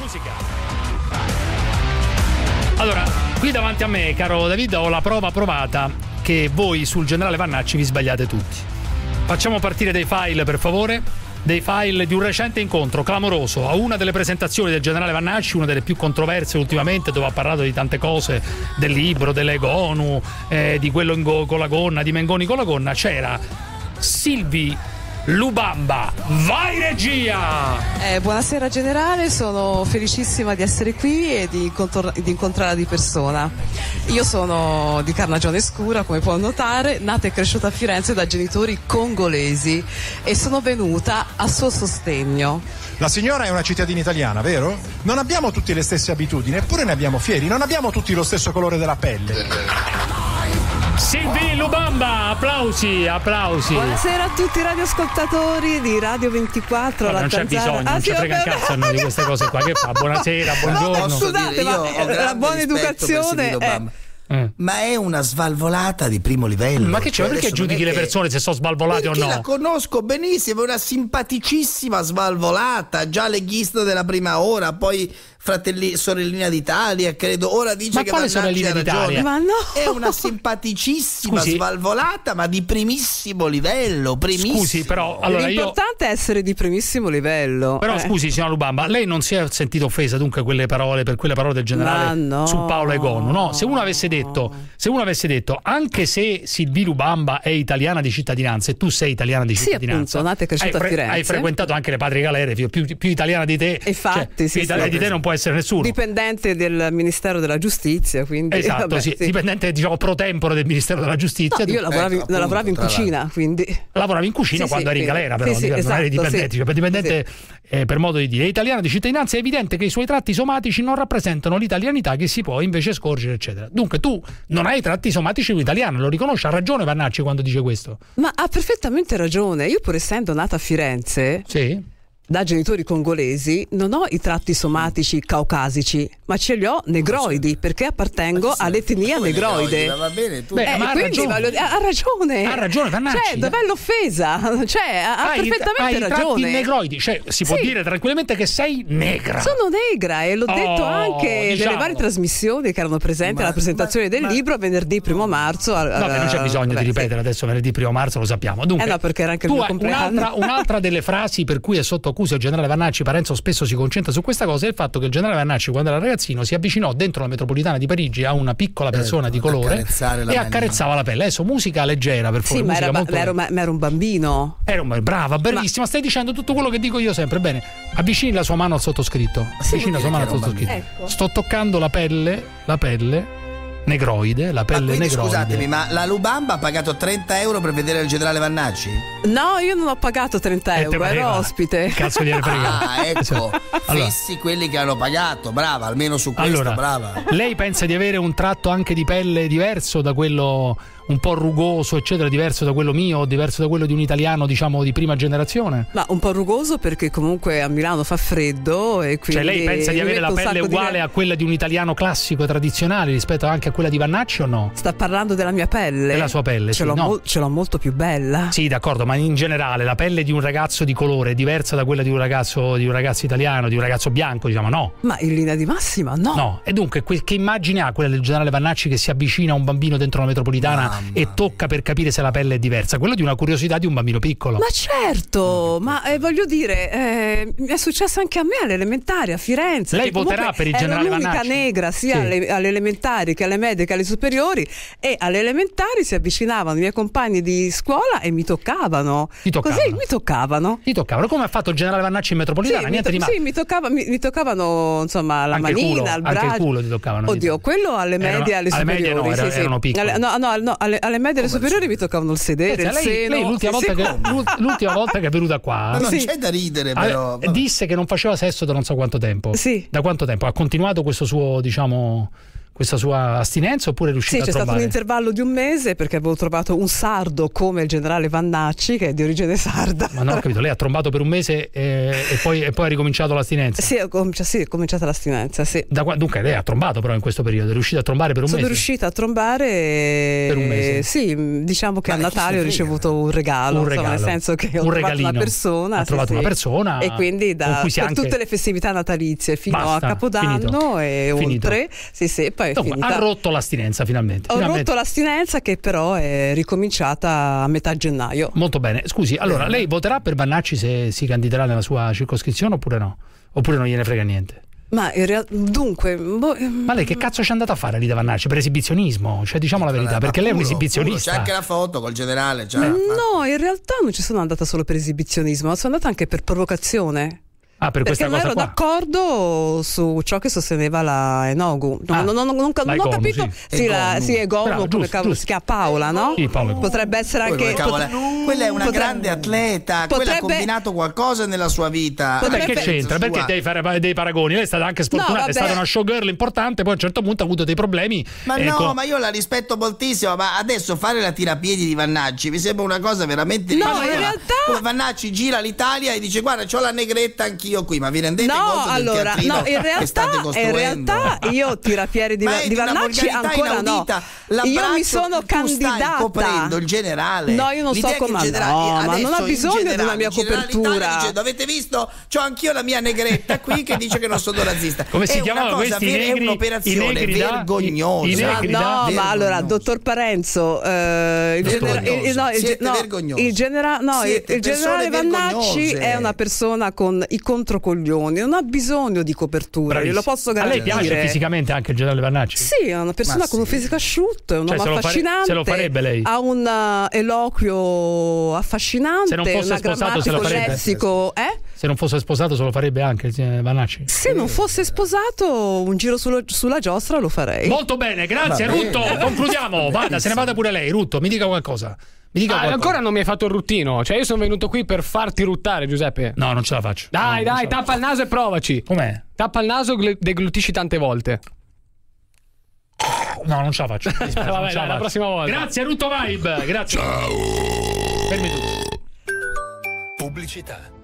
Musica. Allora, qui davanti a me, caro David, ho la prova provata che voi sul generale Vannacci vi sbagliate tutti. Facciamo partire dei file, per favore. Dei file di un recente incontro clamoroso a una delle presentazioni del generale Vannacci, una delle più controverse ultimamente, dove ha parlato di tante cose, del libro, dell'EGONU, di quello con la gonna, di Mengoni con la gonna. C'era Sylvie Lubamba. Vai regia! Buonasera generale, sono felicissima di essere qui e di incontrarla di persona. Io sono di carnagione scura, come può notare, nata e cresciuta a Firenze da genitori congolesi, e sono venuta a suo sostegno. La signora è una cittadina italiana, vero? Non abbiamo tutti le stesse abitudini, eppure ne abbiamo fieri, non abbiamo tutti lo stesso colore della pelle. Sylvie Lubamba, applausi, applausi. Buonasera a tutti i radioascoltatori di Radio 24. No, non c'è bisogno, non ci frega un cazzo a noi di queste cose qua. Che fa? Buonasera, buongiorno. No, scusate, la buona educazione è... Ma è una svalvolata di primo livello. Ma che c'è? Cioè, perché giudichi le persone se sono svalvolate o no? La conosco benissimo, è una simpaticissima svalvolata, già leghista della prima ora, poi sorellina d'Italia, credo. Ora dice ma che quale sorellina d'Italia? Ma no! È una simpaticissima svalvolata, ma di primissimo livello. Scusi, però allora l'importante è essere di primissimo livello. Però scusi, signora Lubamba, lei non si è sentita offesa dunque per quelle parole del generale su Paolo Egonu? No, se uno avesse detto. Se uno avesse detto anche se Sylvie Lubamba è italiana di cittadinanza e tu sei italiana di cittadinanza, appunto, nata e cresciuta a Firenze, hai frequentato anche le Patrie Galere, più italiana di te, infatti, cioè, più italiana di te non può essere nessuno. Dipendente del Ministero della Giustizia, quindi esatto, vabbè, sì. Dipendente, diciamo, pro tempore del Ministero della Giustizia. No, io lavoravo in cucina, quindi lavoravo in cucina quando eri in galera, però esatto, dipendente, cioè, dipendente per modo di dire, italiana di cittadinanza. È evidente che i suoi tratti somatici non rappresentano l'italianità che si può invece scorgere, eccetera. Dunque tu non hai tratti somatici italiani, lo riconosci? Ha ragione Vannacci quando dice questo. Ma ha perfettamente ragione. Io, pur essendo nata a Firenze, da genitori congolesi, non ho i tratti somatici caucasici, ma ce li ho negroidi, perché appartengo all'etnia negroide. Va bene, tu. Beh, ma quindi ha ragione Vannacci. Cioè, dov'è l'offesa? Cioè, ha perfettamente ragione. I tratti negroidi, cioè, si può dire tranquillamente che sei negra. Sono negra, e l'ho detto anche nelle varie trasmissioni che erano presenti alla presentazione del libro venerdì 1° marzo. Non c'è bisogno di ripetere adesso, venerdì 1° marzo lo sappiamo. Dunque, no, perché era anche il mio compleanno. Un'altra delle frasi per cui è sotto il generale Vannacci, Parenzo spesso si concentra su questa cosa, è il fatto che il generale Vannacci, quando era ragazzino, si avvicinò dentro la metropolitana di Parigi a una piccola persona di colore e accarezzava la pelle. Adesso musica leggera, per favore. Sì, ma era un bambino. Brava, bravissima. Stai dicendo tutto quello che dico io sempre. Bene, avvicini la sua mano al sottoscritto. Avvicini la sua mano al sottoscritto. Ecco. Sto toccando la pelle negroide, la pelle negroide. Scusatemi, ma la Lubamba ha pagato 30 euro per vedere il generale Vannacci? No, io non ho pagato 30 euro, ero ospite. Cazzo gliene frega. Ecco, allora, fissi quelli che hanno pagato. Brava, almeno su questo, allora, brava. Lei pensa di avere un tratto anche di pelle diverso da quello, un po' rugoso eccetera, diverso da quello mio, diverso da quello di un italiano, diciamo, di prima generazione? Ma un po' rugoso, perché comunque a Milano fa freddo, e quindi... Cioè, lei pensa di avere la pelle uguale a quella di un italiano classico e tradizionale rispetto anche a quella di Vannacci o no? Sta parlando della mia pelle? Della sua pelle, ce l'ho molto più bella. Sì, d'accordo, ma in generale la pelle di un ragazzo di colore è diversa da quella di un ragazzo italiano, di un ragazzo bianco, diciamo, no? Ma in linea di massima no. No, e dunque che immagine ha quella del generale Vannacci che si avvicina a un bambino dentro la metropolitana e tocca per capire se la pelle è diversa? Quello di una curiosità di un bambino piccolo. Ma certo, ma voglio dire, è successo anche a me all'elementare a Firenze. Lei voterà per il generale Vannacci? L'unica negra sia alle elementari che alle medie che alle superiori, e alle elementari si avvicinavano i miei compagni di scuola e mi toccavano. Così mi toccavano. Ti toccavano, come ha fatto il generale Vannacci in metropolitana? Niente di male. Sì, mi toccavano, insomma, la manina, il braccio. Anche il culo ti toccavano. Oddio, quello alle medie, alle superiori. No, erano piccole. No. Alle medie e superiori mi toccavano il sedere, il seno. Lei l'ultima volta che è venuta qua, non c'è da ridere, però disse che non faceva sesso da non so quanto tempo. Da quanto tempo ha continuato questo suo, diciamo, questa sua astinenza, oppure è riuscita a trovare? Sì, c'è stato un intervallo di un mese perché avevo trovato un sardo come il generale Vannacci, che è di origine sarda. Ma no, ho capito, lei ha trombato per un mese e poi ha ricominciato l'astinenza? Sì, è cominciata l'astinenza, sì. Dunque lei ha trombato però in questo periodo, è riuscita a trombare per un mese? Sono riuscita a trombare per un mese? Sì, diciamo che a Natale ho ricevuto un regalo, nel senso che ho trovato una persona, e quindi per tutte le festività natalizie fino a Capodanno e oltre, e poi ha rotto l'astinenza finalmente. Ho rotto l'astinenza, che però è ricominciata a metà gennaio. Molto bene, scusi, allora lei voterà per Vannacci se si candiderà nella sua circoscrizione oppure no? Oppure non gliene frega niente? Ma in realtà, dunque, ma lei che cazzo c'è andata a fare lì da Vannacci? Per esibizionismo, cioè, diciamo la verità, perché lei è un esibizionista. C'è anche la foto col generale. No, in realtà non ci sono andata solo per esibizionismo, ma sono andata anche per provocazione. Ah, per questa cosa qua? Perché non ero d'accordo su ciò che sosteneva la EGONU. Non ho capito. Sì, EGONU, come cavolo si chiama, Paola, no? Sì, Paola. Potrebbe essere anche... Quella è una grande atleta, quella ha combinato qualcosa nella sua vita. Perché c'entra? Perché devi fare dei paragoni? Lei è stata anche sfortunata, è stata una showgirl importante, poi a un certo punto ha avuto dei problemi. Ma no, ma io la rispetto moltissimo, ma adesso fare la tirapiedi di Vannacci mi sembra una cosa veramente... No, in realtà... Vannacci gira l'Italia e dice: guarda, c'ho la negretta anch'io. Ma vi rendete conto del teatrino che state costruendo? In realtà io tirapiedi di Vannacci ancora no. Io mi sono candidata. Tu stai coprendo il generale. No, io non so come. No, ma non ha bisogno di una mia copertura. Dice: avete visto? C'ho anch'io la mia negretta qui che dice che non sono razzista. Come si chiamano questi negri? È un'operazione vergognosa. No, ma allora, dottor Parenzo, siete vergognosi. Il generale Vannacci è una persona con i controcoglioni, non ha bisogno di copertura, glielo posso garantire. A lei piace fisicamente anche il generale Vannacci? Sì, è una persona con un fisico asciutto, è un uomo affascinante, se lo farebbe lei. Ha un eloquio affascinante, se non fosse sposato se lo farebbe. Lessico, se non fosse sposato se lo farebbe anche il Vannacci? Se non fosse sposato, un giro sulla giostra lo farei. Molto bene, grazie Rutto, concludiamo, vada, se ne vada pure lei. Rutto, mi dica qualcosa. Ancora non mi hai fatto il ruttino, cioè io sono venuto qui per farti ruttare, Giuseppe. No, non ce la faccio. Dai, dai, tappa il naso e provaci. Com'è? Tappa il naso e deglutisci tante volte. No, non ce la faccio. Vabbè, la prossima volta. Grazie Rutto Vibe, grazie. Ciao. Pubblicità.